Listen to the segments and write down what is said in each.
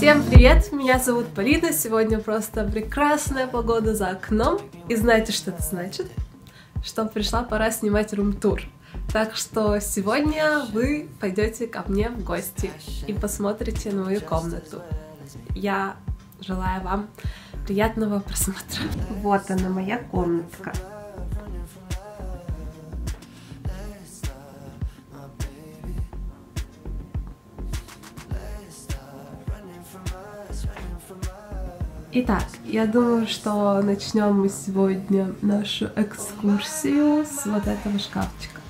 Всем привет! Меня зовут Полина. Сегодня просто прекрасная погода за окном. И знаете, что это значит? Что пришла пора снимать рум-тур. Так что сегодня вы пойдете ко мне в гости и посмотрите на мою комнату. Я желаю вам приятного просмотра. Вот она, моя комнатка. Итак, я думаю, что начнем мы сегодня нашу экскурсию с вот этого шкафчика.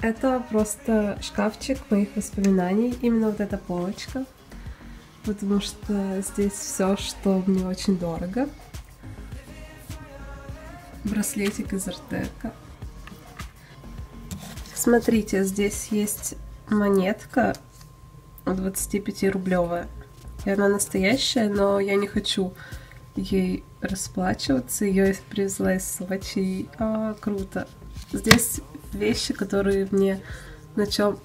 Это просто шкафчик моих воспоминаний, именно вот эта полочка, потому что здесь все, что мне очень дорого. Браслетик из РТ. Смотрите, здесь есть монетка 25-рублевая. И она настоящая, но я не хочу ей расплачиваться. Ее привезла из Сочи. Круто. Здесь вещи, которые мне о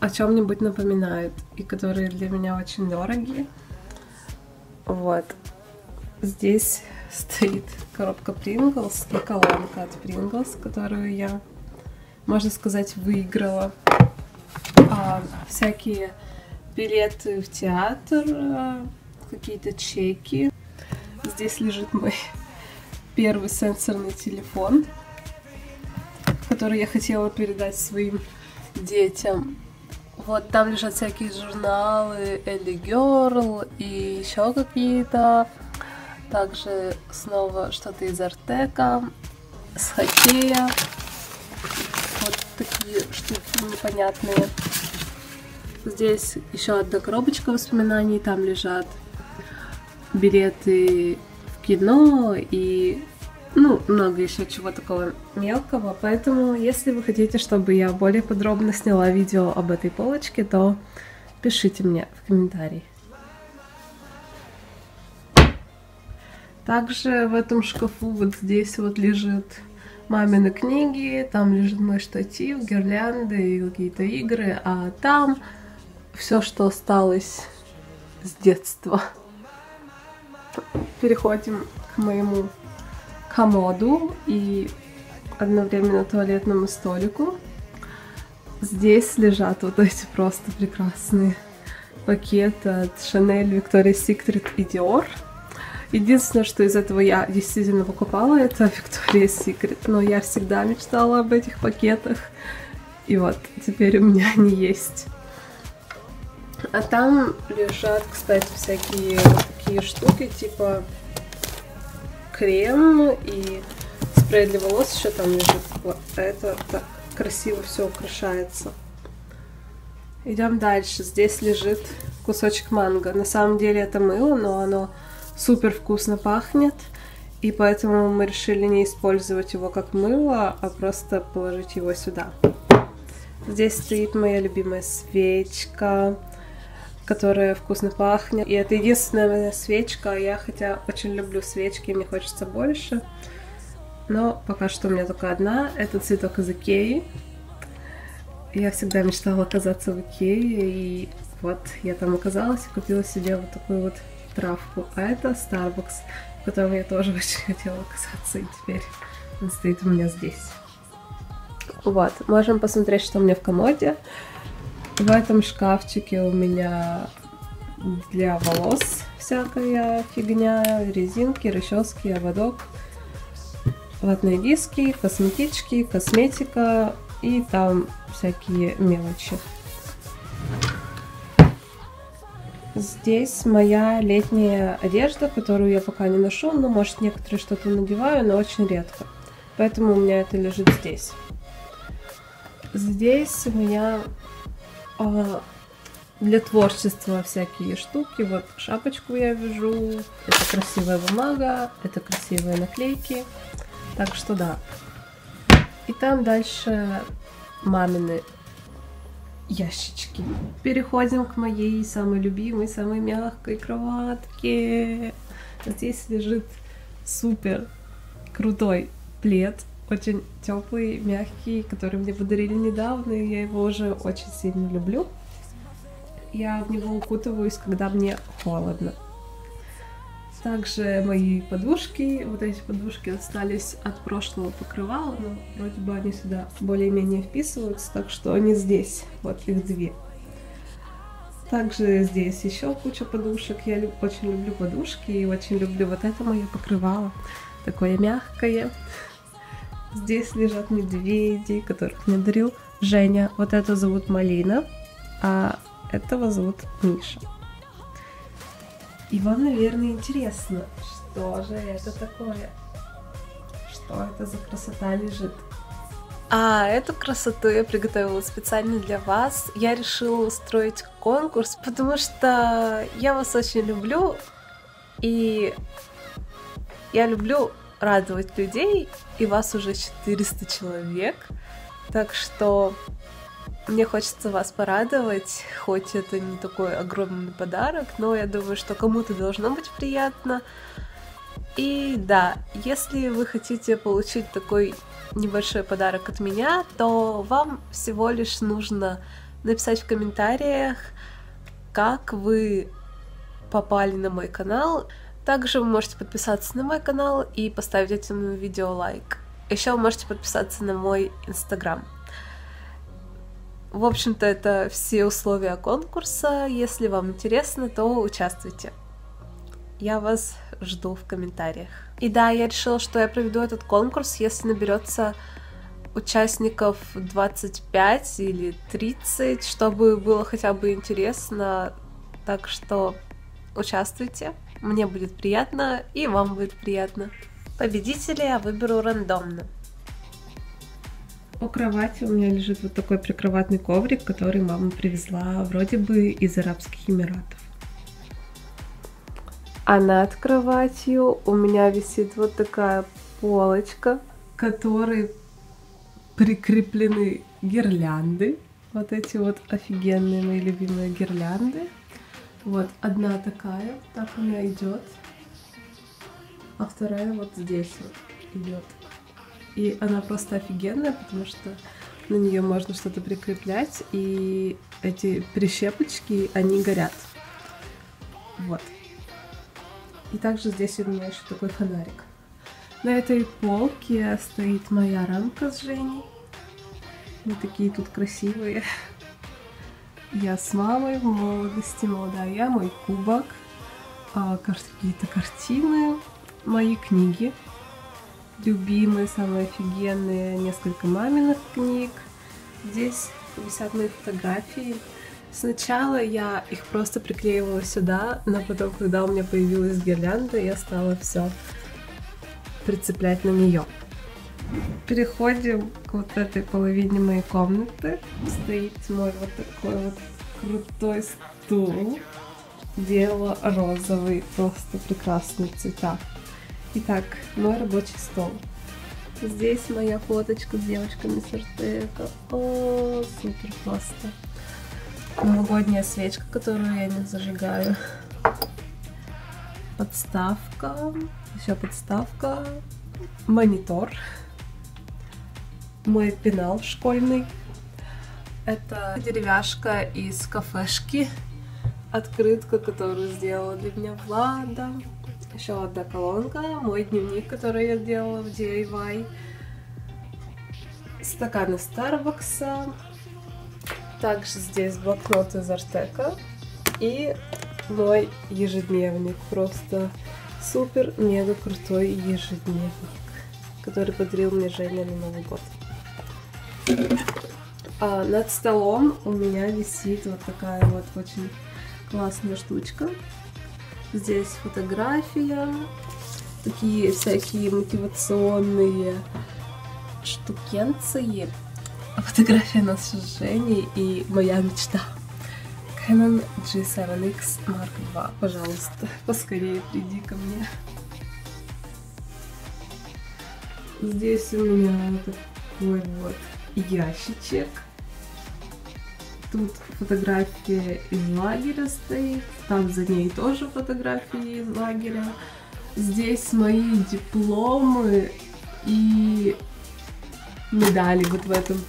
чем-нибудь напоминают. И которые для меня очень дорогие. Вот. Здесь стоит коробка Принглс и колонка от Принглс, которую я, можно сказать, выиграла. Всякие билеты в театр, какие-то чеки. Здесь лежит мой первый сенсорный телефон, который я хотела передать своим детям. Вот там лежат всякие журналы Elle Girl и еще какие-то. Также снова что-то из Артека, с Хоккея. Вот такие штуки непонятные. Здесь еще одна коробочка воспоминаний. Там лежат билеты в кино и много еще чего такого мелкого. Поэтому, если вы хотите, чтобы я более подробно сняла видео об этой полочке, то пишите мне в комментарии. Также в этом шкафу вот здесь вот лежит мамины книги, там лежит мой штатив, гирлянды и какие-то игры, а там все, что осталось с детства. Переходим к моему комоду и одновременно туалетному столику. Здесь лежат вот эти просто прекрасные пакеты от Chanel, Victoria's Secret и Dior. Единственное, что из этого я действительно покупала, это Victoria's Secret. Но я всегда мечтала об этих пакетах. И вот, теперь у меня они есть. А там лежат, кстати, всякие такие штуки, типа крем и спрей для волос еще там лежит. Вот это так красиво все украшается. Идем дальше. Здесь лежит кусочек манго. На самом деле это мыло, но оно супер вкусно пахнет. И поэтому мы решили не использовать его как мыло, а просто положить его сюда. Здесь стоит моя любимая свечка, которая вкусно пахнет. И это единственная моя свечка. Я хотя очень люблю свечки, мне хочется больше. Но пока что у меня только одна. Это цветок из Икеи. Я всегда мечтала оказаться в Икее. И вот я там оказалась и купила себе вот такую вот травку. А это Starbucks, в котором я тоже очень хотела оказаться. И теперь он стоит у меня здесь. Вот, можем посмотреть, что у меня в комоде. В этом шкафчике у меня для волос всякая фигня, резинки, расчески, ободок, ватные диски, косметички, косметика и там всякие мелочи. Здесь моя летняя одежда, которую я пока не ношу, но может некоторые что-то надеваю, но очень редко. Поэтому у меня это лежит здесь. Здесь у меня для творчества всякие штуки. Вот шапочку я вяжу. Это красивая бумага, это красивые наклейки. Так что да. И там дальше мамины ящички. Переходим к моей самой любимой, самой мягкой кроватке. Здесь лежит супер крутой плед. Очень теплый, мягкий, который мне подарили недавно, и я его уже очень сильно люблю. я в него укутываюсь, когда мне холодно. Также мои подушки, вот эти подушки остались от прошлого покрывала, но вроде бы они сюда более-менее вписываются, так что они здесь, вот их две. Также здесь еще куча подушек, я очень люблю подушки и очень люблю вот это мое покрывало, такое мягкое. Здесь лежат медведи, которых мне дарил Женя, вот эту зовут Малина, а этого зовут Миша. И вам, наверное, интересно, что же это такое? Что это за красота лежит? А эту красоту я приготовила специально для вас. Я решила устроить конкурс, потому что я вас очень люблю. И я люблю радовать людей. И вас уже 400 человек. Так что мне хочется вас порадовать, хоть это не такой огромный подарок, но я думаю, что кому-то должно быть приятно. И да, если вы хотите получить такой небольшой подарок от меня, то вам всего лишь нужно написать в комментариях, как вы попали на мой канал. Также вы можете подписаться на мой канал и поставить этому видео лайк. Еще вы можете подписаться на мой инстаграм. В общем-то, это все условия конкурса. Если вам интересно, то участвуйте. Я вас жду в комментариях. И да, я решила, что я проведу этот конкурс, если наберется участников 25 или 30, чтобы было хотя бы интересно. Так что участвуйте. Мне будет приятно, и вам будет приятно. Победителя я выберу рандомно. У кровати у меня лежит вот такой прикроватный коврик, который мама привезла вроде бы из Арабских Эмиратов. А над кроватью у меня висит вот такая полочка, к которой прикреплены гирлянды. Вот эти вот офигенные мои любимые гирлянды. Вот одна такая, так у меня идет, а вторая вот здесь вот идет. И она просто офигенная, потому что на нее можно что-то прикреплять, и эти прищепочки, они горят. Вот. И также здесь у меня еще такой фонарик. На этой полке стоит моя рамка с Женей. Мы такие тут красивые. Я с мамой в молодости, молодая, мой кубок, какие-то картины, мои книги. Любимые, самые офигенные, несколько маминых книг. Здесь висят мои фотографии. Сначала я их просто приклеивала сюда, но потом, когда у меня появилась гирлянда, я стала все прицеплять на нее. Переходим к вот этой половине моей комнаты. Стоит мой вот такой вот крутой стул. Дело розовый, просто прекрасные цвета. Итак, мой рабочий стол. Здесь моя фоточка с девочками с РТ. О, супер просто. Новогодняя свечка, которую я не зажигаю. Подставка. Еще подставка. Монитор. Мой пенал школьный. Это деревяшка из кафешки. Открытка, которую сделала для меня Влада. Еще одна колонка, мой дневник, который я делала в DIY, стаканы Starbucks, также здесь блокнот из Артека и мой ежедневник, просто супер-мега крутой ежедневник, который подарил мне Женя на Новый год. А над столом у меня висит вот такая вот очень классная штучка. Здесь фотография, такие всякие мотивационные штукенции. Фотография нас с Женей и моя мечта. Canon G7X Mark II. Пожалуйста, поскорее приди ко мне. Здесь у меня такой вот ящичек. Тут фотография из лагеря стоит, там за ней тоже фотографии из лагеря. Здесь мои дипломы и медали вот в этом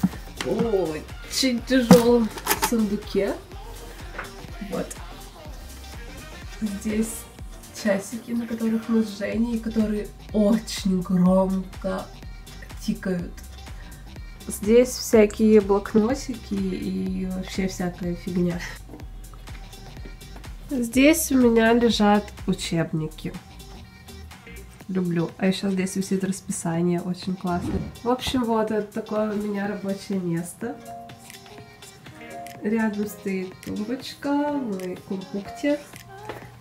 очень тяжелом сундуке. Вот. Здесь часики, на которых мы с Женей, которые очень громко тикают. Здесь всякие блокнотики и вообще всякая фигня. Здесь у меня лежат учебники. Люблю. А еще здесь висит расписание, очень классно. В общем, вот это такое у меня рабочее место. Рядом стоит тумбочка, мой компьютер.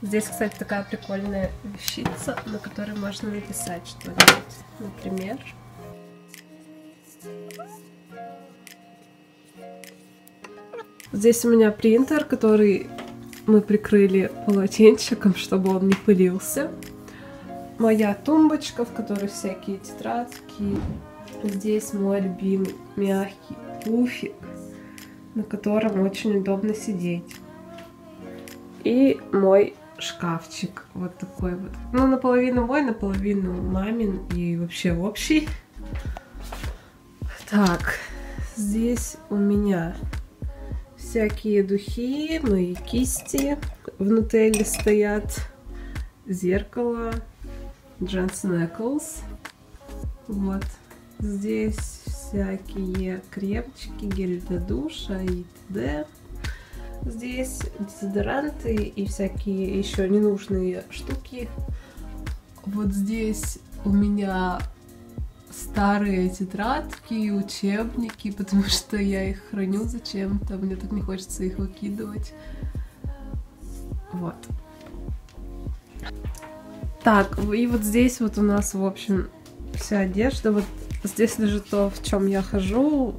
Здесь, кстати, такая прикольная вещица, на которой можно написать что-нибудь. Например... Здесь у меня принтер, который мы прикрыли полотенчиком, чтобы он не пылился. Моя тумбочка, в которой всякие тетрадки. Здесь мой любимый мягкий пуфик, на котором очень удобно сидеть. И мой шкафчик вот такой вот. Ну, наполовину мой, наполовину мамин и вообще общий. Так, здесь у меня... всякие духи, мои кисти в Нутелле стоят, зеркало, Джон Снэклс. Вот. Здесь всякие кремчики, гель для душа и т.д. Здесь дезодоранты и всякие еще ненужные штуки. Вот здесь у меня старые тетрадки, учебники, потому что я их храню зачем-то, мне так не хочется их выкидывать. Вот. Так, и вот здесь вот у нас, в общем, вся одежда. Вот здесь лежит то, в чем я хожу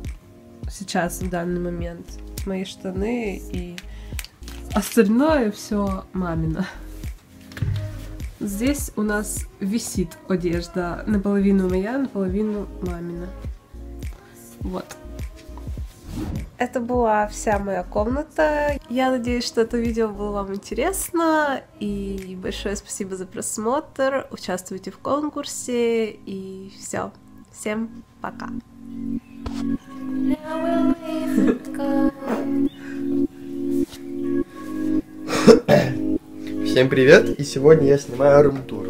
сейчас, в данный момент. Мои штаны и остальное все мамино. Здесь у нас висит одежда, наполовину моя, наполовину мамина. Вот. Это была вся моя комната. Я надеюсь, что это видео было вам интересно. И большое спасибо за просмотр. Участвуйте в конкурсе. И все. Всем пока. Всем привет, и сегодня я снимаю рум-тур.